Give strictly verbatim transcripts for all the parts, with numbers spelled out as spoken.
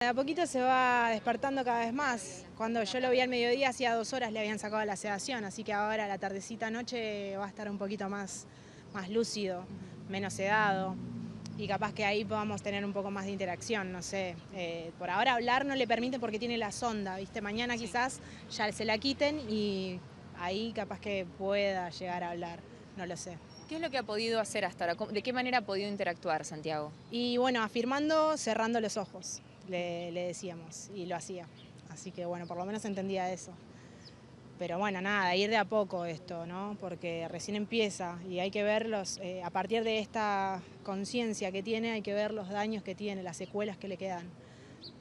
De a poquito se va despertando cada vez más. Cuando yo lo vi al mediodía, hacía dos horas le habían sacado la sedación, así que ahora la tardecita noche va a estar un poquito más, más lúcido, menos sedado. Y capaz que ahí podamos tener un poco más de interacción, no sé. Eh, por ahora hablar no le permite porque tiene la sonda, ¿viste? Mañana quizás ya se la quiten y ahí capaz que pueda llegar a hablar, no lo sé. ¿Qué es lo que ha podido hacer hasta ahora? ¿De qué manera ha podido interactuar, Santiago? Y bueno, afirmando, cerrando los ojos. Le, le decíamos y lo hacía, así que bueno, por lo menos entendía eso, pero bueno, nada, ir de a poco esto, ¿no? Porque recién empieza y hay que ver los, eh, a partir de esta conciencia que tiene, hay que ver los daños que tiene, las secuelas que le quedan,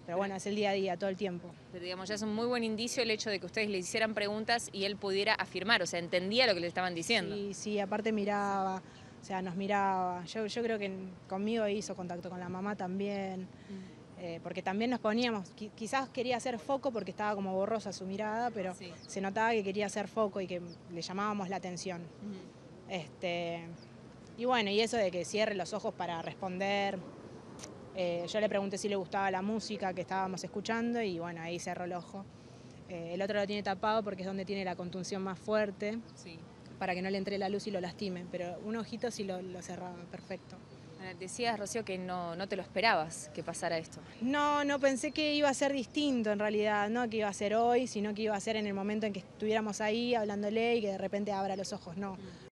pero bueno, es el día a día, todo el tiempo. Pero digamos, ya es un muy buen indicio el hecho de que ustedes le hicieran preguntas y él pudiera afirmar, o sea, entendía lo que le estaban diciendo. Sí, sí, aparte miraba, o sea, nos miraba, yo, yo creo que conmigo hizo contacto, con la mamá también. Mm. Eh, porque también nos poníamos, quizás quería hacer foco porque estaba como borrosa su mirada, pero sí, se notaba que quería hacer foco y que le llamábamos la atención. Uh-huh. Este, y bueno, y eso de que cierre los ojos para responder. Eh, yo le pregunté si le gustaba la música que estábamos escuchando y bueno, ahí cerró el ojo. Eh, el otro lo tiene tapado porque es donde tiene la contunción más fuerte, sí, para que no le entre la luz y lo lastime, pero un ojito sí lo, lo cerraba, perfecto. Decías, Rocío, que no, no te lo esperabas que pasara esto. No, no pensé que iba a ser distinto en realidad, no que iba a ser hoy, sino que iba a ser en el momento en que estuviéramos ahí hablándole y que de repente abra los ojos, no. Mm.